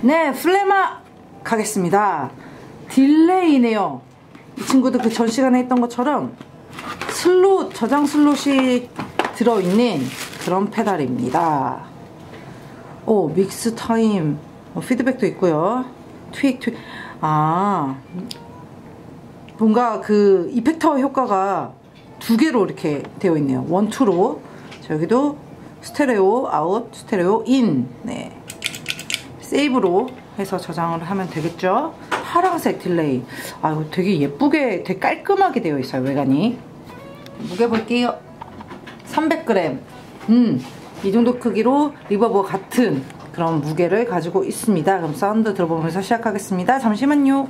네, 플레마 가겠습니다. 딜레이네요. 이 친구도 그 전 시간에 했던 것처럼 슬롯, 저장 슬롯이 들어있는 그런 페달입니다. 오, 믹스 타임, 피드백도 있고요. 트윅. 아, 뭔가 그 이펙터 효과가 두 개로 이렇게 되어 있네요. 원, 투로. 자, 여기도 스테레오, 아웃, 스테레오, 인. 네. 세이브로 해서 저장을 하면 되겠죠. 파란색 딜레이. 아, 이거 되게 예쁘게, 되게 깔끔하게 되어 있어요, 외관이. 무게 볼게요. 300g. 이 정도 크기로 리버브와 같은 그런 무게를 가지고 있습니다. 그럼 사운드 들어보면서 시작하겠습니다. 잠시만요.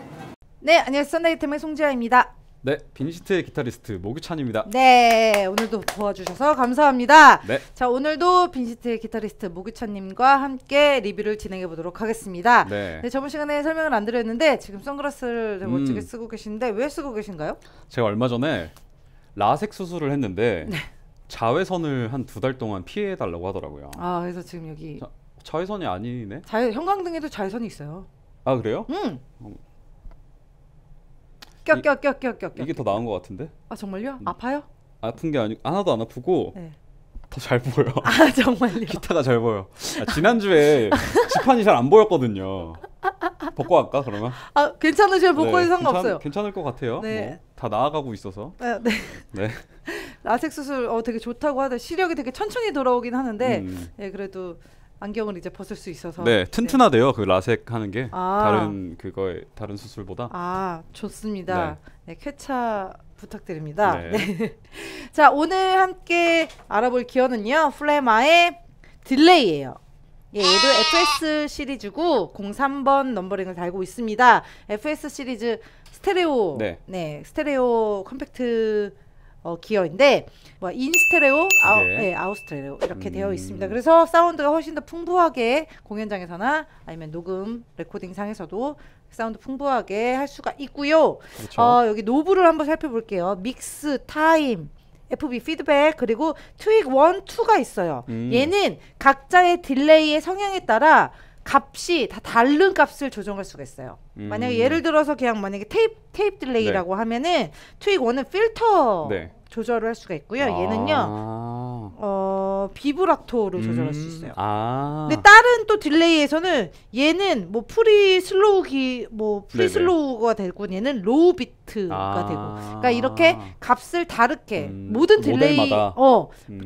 네, 안녕하세요. 썬데이템의 송지아입니다. 네, 빈시트의 기타리스트 모규찬입니다. 네, 오늘도 도와주셔서 감사합니다. 네. 자, 오늘도 빈시트의 기타리스트 모규찬님과 함께 리뷰를 진행해보도록 하겠습니다. 네. 네, 저번 시간에 설명을 안 드렸는데 지금 선글라스를 멋지게 쓰고 계신데 왜 쓰고 계신가요? 제가 얼마 전에 라섹 수술을 했는데 네. 자외선을 한 2달 동안 피해달라고 하더라고요. 아, 그래서 지금 여기 자외선이 아니네? 형광등에도 자외선이 있어요. 아, 그래요? 응! 껴. 이게 더 나은 것 같은데? 아, 정말요? 아파요? 아픈 게 아니고 하나도 안 아프고 네. 더 잘 보여. 아, 정말요? 기타가 잘 보여. 아, 지난주에 지판이 잘 안 보였거든요. 벗고 갈까 그러면? 아, 괜찮으세요? 벗고는 네, 상관없어요. 괜찮을 것 같아요. 네. 뭐, 다 나아가고 있어서. 아, 네. 네. 라섹 수술 되게 좋다고 하더니 시력이 되게 천천히 돌아오긴 하는데 예, 그래도 안경을 이제 벗을 수 있어서 네, 튼튼하대요. 네. 그 라섹 하는 게 다른 수술보다. 아, 좋습니다. 네, 네, 쾌차 부탁드립니다. 네. 네. 자, 오늘 함께 알아볼 기어는요, 플레마의 딜레이예요. 예, 얘도 FS 시리즈고 03번 넘버링을 달고 있습니다. FS 시리즈 스테레오, 네, 네, 스테레오 컴팩트 기어인데 뭐 인스테레오, 아웃, 네. 네, 아웃스테레오 이렇게 되어 있습니다. 그래서 사운드가 훨씬 더 풍부하게 공연장에서나 아니면 녹음, 레코딩 상에서도 사운드 풍부하게 할 수가 있고요. 그렇죠. 여기 노브를 한번 살펴볼게요. 믹스, 타임, FB 피드백, 그리고 트윅 1, 2가 있어요. 얘는 각자의 딜레이의 성향에 따라 값이 다 다른 값을 조정할 수가 있어요. 만약에 예를 들어서 그냥 만약에 테이프 딜레이라고 네. 하면은 트윅 1은 필터 네. 조절을 할 수가 있고요. 아 얘는요 비브라토로 조절할 수 있어요. 아 근데 다른 또 딜레이에서는 얘는 뭐 프리 슬로우가 되고 얘는 로우 비트가 되고. 그러니까 이렇게 값을 다르게 모든 딜레이 모델마다.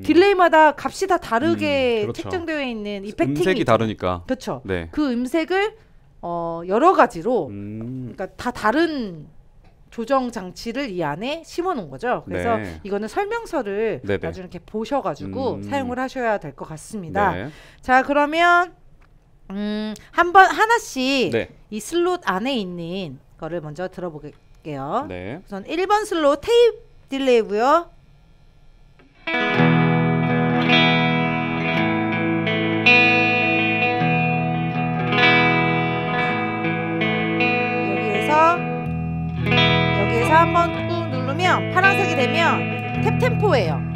딜레이마다 값이 다 다르게 그렇죠. 책정되어 있는 이펙팅이 음색이 다르니까. 그렇죠. 네. 그 음색을 여러 가지로 그러니까 다 다른 조정 장치를 이 안에 심어놓은 거죠. 그래서 네. 이거는 설명서를 네네. 나중에 이렇게 보셔가지고 사용을 하셔야 될 것 같습니다. 네. 자, 그러면 한번 하나씩 네. 이 슬롯 안에 있는 거를 먼저 들어볼게요. 네. 우선 1번 슬롯 테이프 딜레이고요. 한번 꾹 누르면 파란색이 되면 탭템포예요.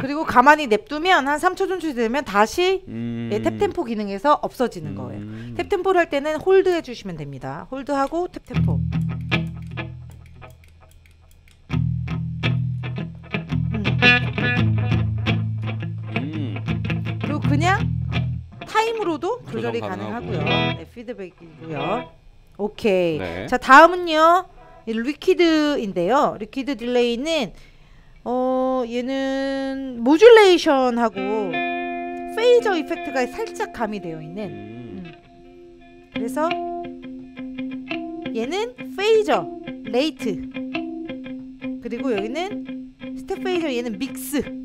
그리고 가만히 냅두면 한 3초 정도 되면 다시 예, 탭템포 기능에서 없어지는 거예요. 탭템포를 할 때는 홀드 해주시면 됩니다. 홀드하고 탭템포. 그리고 그냥 타임으로도 조절이 가능하고요. 네, 피드백이고요. 오케이. 네. 자, 다음은요. 리퀴드인데요. 리퀴드 딜레이는 얘는 모듈레이션하고 페이저 이펙트가 살짝 가미되어 있는 그래서 얘는 페이저, 레이트 그리고 여기는 스텝 페이저, 얘는 믹스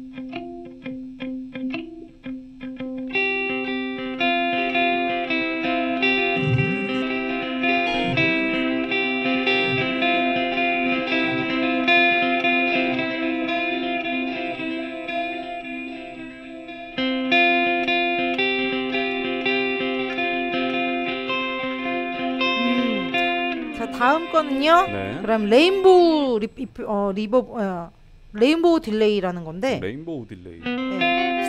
다음 거는요. 네. 그럼 레인보우 딜레이라는 건데. 레인보우 딜레이. 네.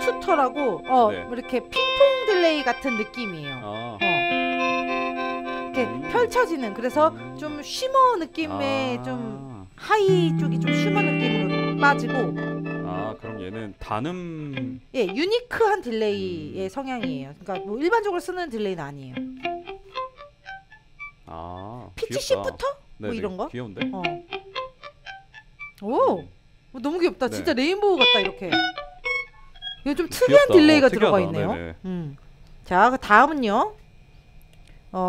스투터라고 네. 이렇게 핑퐁 딜레이 같은 느낌이에요. 아. 이렇게 펼쳐지는, 그래서 좀 쉬머 느낌의 좀 하이 쪽이 좀 쉬머 느낌으로 빠지고. 아, 그럼 얘는 단음. 예, 유니크한 딜레이의 성향이에요. 그러니까 뭐 일반적으로 쓰는 딜레이는 아니에요. 아, 피치 시프터? 네, 뭐 이런 거? 귀여운데? 오! 너무 귀엽다. 네. 진짜 레인보우 같다, 이렇게. 이거 좀 특이한 귀엽다. 딜레이가 들어가 있네요. 자, 그 다음은요.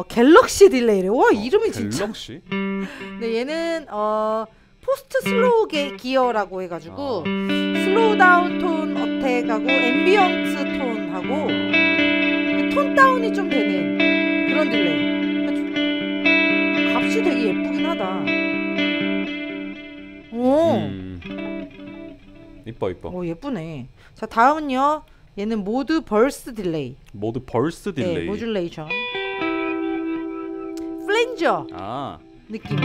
갤럭시 딜레이래. 와, 이름이 진짜. 갤럭시? 네, 얘는 포스트 슬로우 기어라고 해가지고 슬로우 다운 톤 어택하고 앰비언트 톤하고 톤 다운이 좀 되는 그런 딜레이. 값이 되게 예쁘긴 하다. 오. 이뻐 이뻐. 오, 예쁘네. 자, 다음은요. 얘는 모드 벌스 딜레이. 모드 벌스 딜레이. 네, 모듈레이션. 플랜저. 아. 느낌.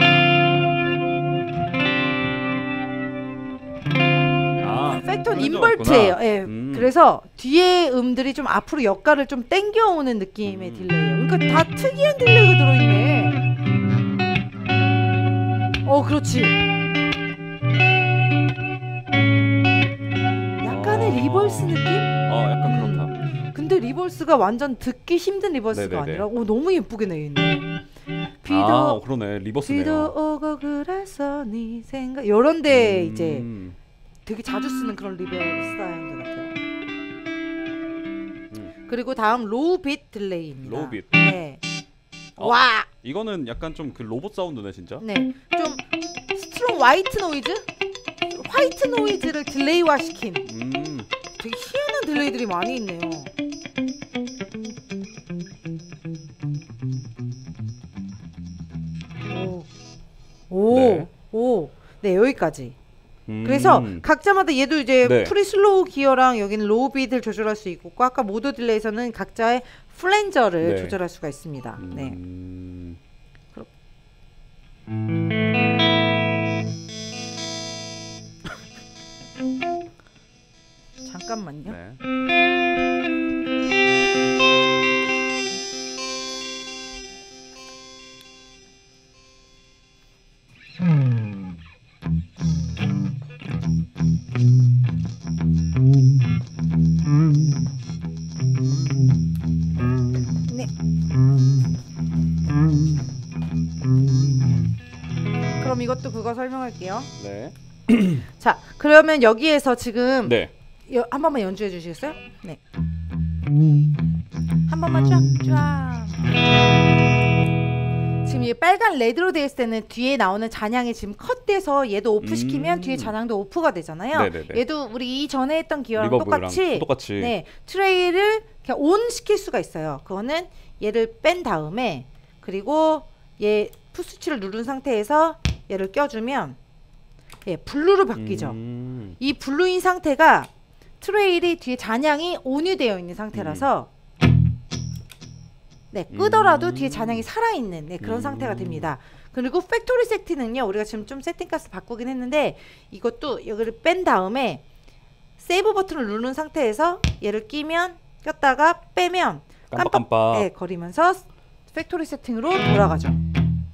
아. 팩톤 인벌트예요. 예. 그래서 뒤에 음들이 좀 앞으로 역가를 좀 당겨 오는 느낌의 딜레이예요. 그러니까 다 특이한 딜레이가 들어 있네. 그렇지. 리버스 느낌? 약간 그렇다. 근데 리버스가 완전 듣기 힘든 리버스가 네네네. 아니라 너무 예쁘게 내있네. 그러네. 리버스네요. 비도 오고 그래서 네 생각 이런데 이제 되게 자주 쓰는 그런 리버스인 것 같아요. 그리고 다음 로우 빛 딜레이입니다. 로우 빛. 네. 와! 이거는 약간 좀 그 로봇 사운드네 진짜. 네. 좀 스트롱 화이트 노이즈? 화이트 노이즈를 딜레이화 시킨 되게 희한한 딜레이들이 많이 있네요. 오. 네, 여기까지. 그래서 각자마다 얘도 이제 프리슬로우 기어랑 여기는 로우 빛을 조절할 수 있고, 아까 모드 딜레이에서는 각자의 플랜저를 조절할 수가 있습니다. 잠깐만요. 네. 그럼 이것도 그거 설명할게요. 네. 자, 그러면 여기에서 지금 한 번만 연주해 주시겠어요? 네. 한 번만 쫙쫙. 지금 이 빨간 레드로 되어 있을 때는 뒤에 나오는 잔향이 지금 컷돼서 얘도 오프 시키면 뒤에 잔향도 오프가 되잖아요. 네네네. 얘도 우리 이전에 했던 기어랑 똑같이 네, 트레이를 그냥 온 시킬 수가 있어요. 그거는 얘를 뺀 다음에, 그리고 얘 풋스위치를 누른 상태에서 얘를 껴주면 예, 블루로 바뀌죠. 이 블루인 상태가 트레일이 뒤에 잔향이 온이 되어 있는 상태라서 네, 끄더라도 뒤에 잔향이 살아있는 그런 상태가 됩니다. 그리고 팩토리 세팅은요, 우리가 지금 좀 세팅값을 바꾸긴 했는데, 이것도 여기를 뺀 다음에 세이브 버튼을 누른 상태에서 얘를 끼면, 꼈다가 빼면 깜빡깜빡 거리면서 팩토리 세팅으로 돌아가죠.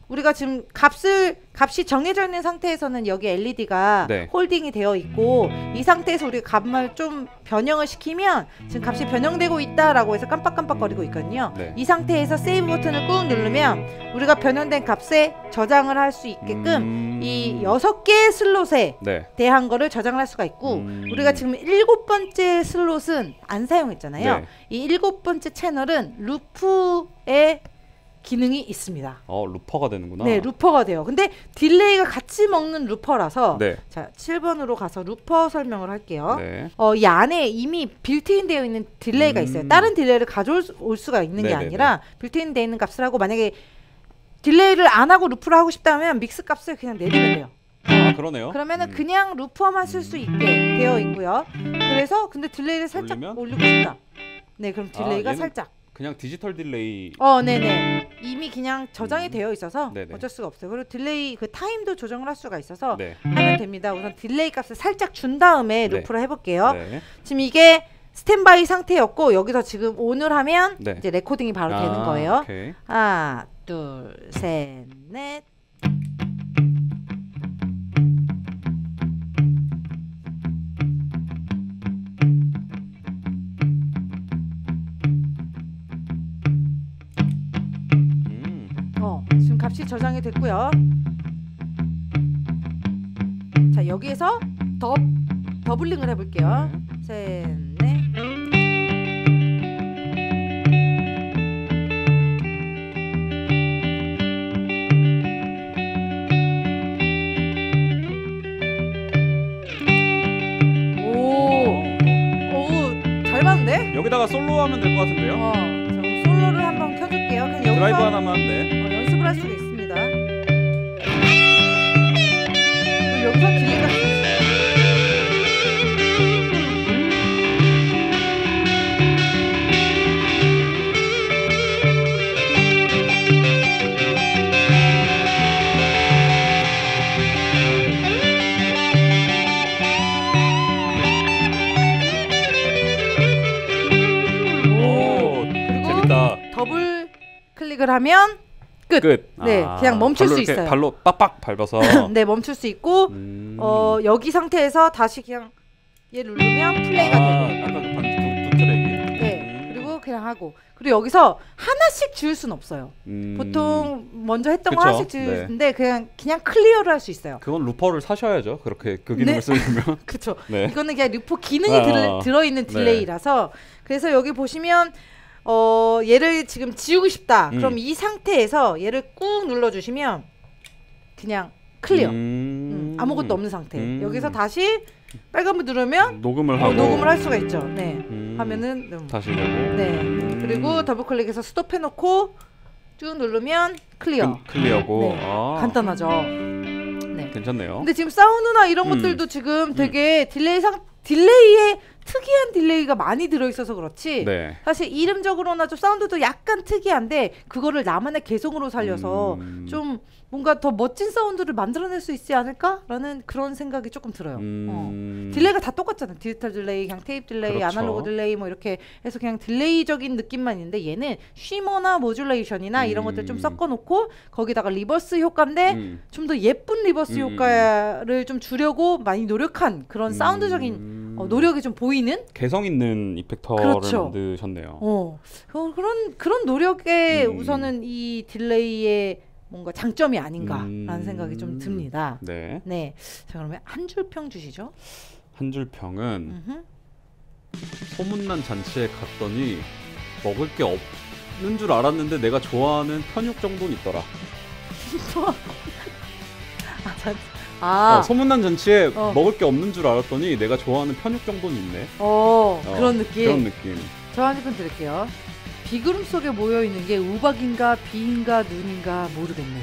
우리가 지금 값이 정해져 있는 상태에서는 여기 LED가 홀딩이 되어 있고, 이 상태에서 우리가 값을 좀 변형을 시키면 지금 값이 변형되고 있다라고 해서 깜빡깜빡거리고 있거든요. 이 상태에서 세이브 버튼을 꾹 누르면 우리가 변형된 값에 저장을 할 수 있게끔 이 6개의 슬롯에 대한 거를 저장을 할 수가 있고, 우리가 지금 7번째 슬롯은 안 사용했잖아요. 이 7번째 채널은 루프의 기능이 있습니다. 루퍼가 되는구나. 네, 루퍼가 돼요. 근데 딜레이가 같이 먹는 루퍼라서 자, 7번으로 가서 루퍼 설명을 할게요. 이 안에 이미 빌트인 되어 있는 딜레이가 있어요. 다른 딜레이를 가져올 수가 있는 게 아니라 빌트인 되어 있는 값을 하고, 만약에 딜레이를 안 하고 루프를 하고 싶다면 믹스 값을 그냥 내리면 돼요. 아, 그러네요. 그러면은 그냥 루퍼만 쓸 수 있게 되어 있고요. 그래서 근데 딜레이를 살짝 올리고 싶다. 네, 그럼 딜레이가 살짝 그냥 디지털 딜레이. 네네. 이미 그냥 저장이 되어 있어서 네네. 어쩔 수가 없어요. 그리고 딜레이 그 타임도 조정을 할 수가 있어서 네. 하면 됩니다. 우선 딜레이 값을 살짝 준 다음에 네. 루프를 해볼게요. 네. 지금 이게 스탠바이 상태였고 여기서 지금 온을 하면 네. 이제 레코딩이 바로 되는 거예요. 오케이. 하나, 둘, 셋, 넷. 지금 값이 저장이 됐고요. 자, 여기에서 더블링을 해볼게요. 셋, 넷. 오, 잘 맞는데? 여기다가 솔로 하면 될 것 같은데요? 솔로를 한번 켜줄게요. 그냥 여기서 드라이브 하나만 네. 연습을 할 수가 있습니다. 그럼 여기서 딜레이가 오, 재밌다. 더블 클릭을 하면 끝. 네, 아, 그냥 멈출 수 있어요. 발로 빡빡 밟아서. 네, 멈출 수 있고 여기 상태에서 다시 그냥 얘 누르면 플레이가 돼요. 아까 그 트랙이. 네, 그리고 그냥 하고. 그리고 여기서 하나씩 지울 순 없어요. 보통 먼저 했던 그쵸? 거 하나씩 지우는데 네. 그냥 클리어를 할 수 있어요. 그건 루퍼를 사셔야죠. 그렇게 그 기능을 네. 쓰려면. 그렇죠. 네. 이거는 그냥 루퍼 기능이 들어있는 딜레이라서 네. 그래서 여기 보시면. 얘를 지금 지우고 싶다. 그럼 이 상태에서 얘를 꾹 눌러주시면 그냥 클리어. 아무것도 없는 상태. 여기서 다시 빨간불 누르면 녹음을 하고 녹음을 할 수가 있죠. 네. 하면은 다시 되고. 네. 그리고 더블 클릭해서 스톱 해놓고 쭉 누르면 클리어. 클리어고. 네. 아. 간단하죠. 네. 괜찮네요. 근데 지금 사운드나 이런 것들도 지금 되게 딜레이에 특이한 딜레이가 많이 들어있어서 그렇지 네. 사실 이름적으로나 좀 사운드도 약간 특이한데 그거를 나만의 개성으로 살려서 좀 뭔가 더 멋진 사운드를 만들어낼 수 있지 않을까? 라는 그런 생각이 조금 들어요. 딜레이가 다 똑같잖아요. 디지털 딜레이, 그냥 테이프 딜레이, 그렇죠. 아날로그 딜레이 뭐 이렇게 해서 그냥 딜레이적인 느낌만 있는데 얘는 쉬머나 모듈레이션이나 이런 것들 좀 섞어놓고 거기다가 리버스 효과인데 좀 더 예쁜 리버스 효과를 좀 주려고 많이 노력한 그런 사운드적인 노력이 좀 보이는? 개성 있는 이펙터를 그렇죠. 만드셨네요. 그런 노력에 우선은 이 딜레이의 뭔가 장점이 아닌가라는 생각이 좀 듭니다. 네. 네. 자, 그러면 한 줄 평 주시죠. 한 줄 평은 소문난 잔치에 갔더니 먹을 게 없는 줄 알았는데 내가 좋아하는 편육 정도는 있더라. 소문난 잔치에 먹을 게 없는 줄 알았더니 내가 좋아하는 편육 정도는 있네. 그런 느낌. 그런 느낌. 저 한 줄 드릴게요. 비구름 속에 모여있는 게 우박인가 비인가 눈인가 모르겠네.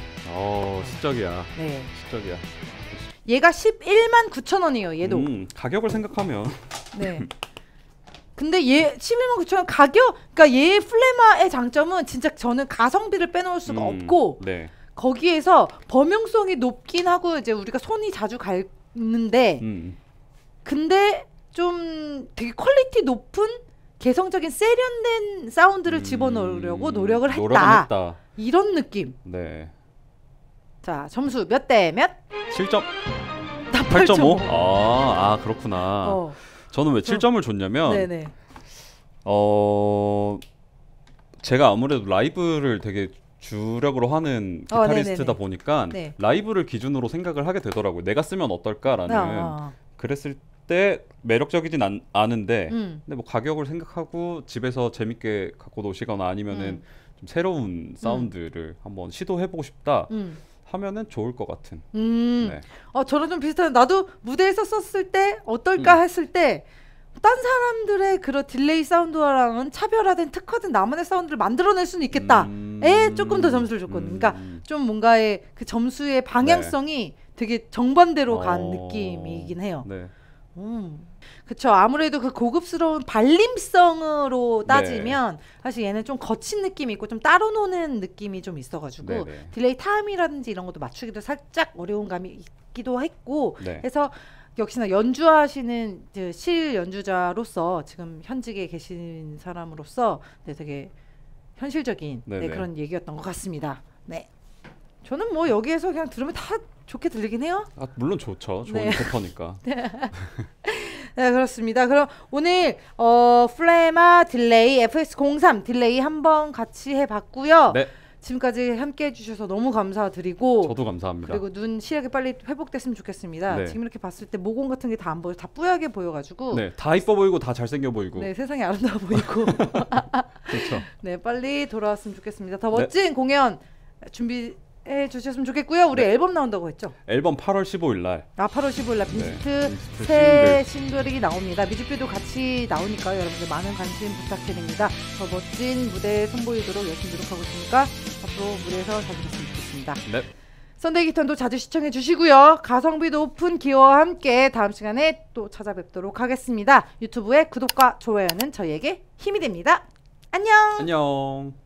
시적이야. 네. 시적이야. 얘가 119,000원이에요. 얘도. 가격을 생각하면. 네. 근데 얘 119,000원 가격? 그러니까 얘 플레마의 장점은 진짜 저는 가성비를 빼놓을 수가 없고 네. 거기에서 범용성이 높긴 하고 이제 우리가 손이 자주 갔는데 근데 좀 되게 퀄리티 높은 개성적인 세련된 사운드를 집어넣으려고 노력을 했다. 이런 느낌. 네. 자, 점수 몇 대 몇? 7점. 8.5? 그렇구나. 저는 왜 7점을 줬냐면 네네. 제가 아무래도 라이브를 되게 주력으로 하는 기타리스트다 보니까 네. 라이브를 기준으로 생각을 하게 되더라고요. 내가 쓰면 어떨까라는. 그랬을 때 매력적이진 않은데 근데 뭐 가격을 생각하고 집에서 재밌게 갖고 노시거나 아니면은 좀 새로운 사운드를 한번 시도해보고 싶다 하면은 좋을 것 같은. 네. 저랑 좀 비슷한. 나도 무대에서 썼을 때 어떨까 했을 때. 딴 사람들의 그런 딜레이 사운드와랑은 차별화된 특화된 나만의 사운드를 만들어낼 수는 있겠다에 조금 더 점수를 줬거든요. 그러니까 좀 뭔가의 그 점수의 방향성이 네. 되게 정반대로 간 느낌이긴 해요. 네. 그쵸. 아무래도 그 고급스러운 발림성으로 따지면 사실 얘는 좀 거친 느낌이 있고 좀 따로 노는 느낌이 좀 있어가지고 딜레이 타임이라든지 이런 것도 맞추기도 살짝 어려운 감이 있기도 했고 그래서 역시나 연주하시는 실 연주자로서 지금 현직에 계신 사람으로서 되게 현실적인 그런 얘기였던 것 같습니다. 네. 저는 뭐 여기에서 그냥 들으면 다 좋게 들리긴 해요. 아, 물론 좋죠. 좋은 코퍼니까. 네, 그렇습니다. 그럼 오늘 플레마 딜레이 FX03 딜레이 한번 같이 해봤고요. 네. 지금까지 함께 해주셔서 너무 감사드리고 저도 감사합니다. 그리고 눈 시력이 빨리 회복됐으면 좋겠습니다. 네. 지금 이렇게 봤을 때 모공 같은 게 다 안 보여, 다 뿌옇게 보여가지고 네, 다 이뻐 보이고 다 잘생겨 보이고 네, 세상이 아름다워 보이고 그렇죠. 네, 빨리 돌아왔으면 좋겠습니다. 더 멋진 공연 준비해 주셨으면 좋겠고요. 우리 앨범 나온다고 했죠? 앨범 8월 15일 날. 아, 8월 15일 날 빈스트 새 싱글이 나옵니다. 뮤직비디오 같이 나오니까요. 여러분들 많은 관심 부탁드립니다. 더 멋진 무대 선보이도록 열심히 노력하고 있으니까 앞으로 무대에서 자주 뵙으면 좋겠습니다. 네. 선데이 기턴도 자주 시청해 주시고요. 가성비 높은 기어와 함께 다음 시간에 또 찾아뵙도록 하겠습니다. 유튜브의 구독과 좋아요는 저희에게 힘이 됩니다. 안녕. 안녕.